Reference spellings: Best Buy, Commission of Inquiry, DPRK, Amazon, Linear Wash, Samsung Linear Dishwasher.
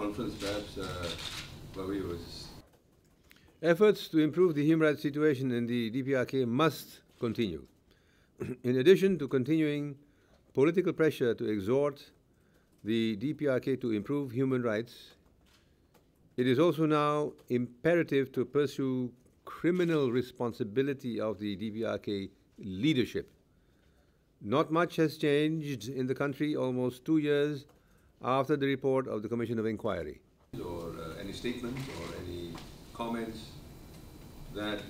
conference perhaps where we was. Efforts to improve the human rights situation in the DPRK must continue. In addition to continuing political pressure to exhort the DPRK to improve human rights, it is also now imperative to pursue criminal responsibility of the DPRK leadership. Not much has changed in the country almost 2 years after the report of the Commission of Inquiry. Or any statements or any comments that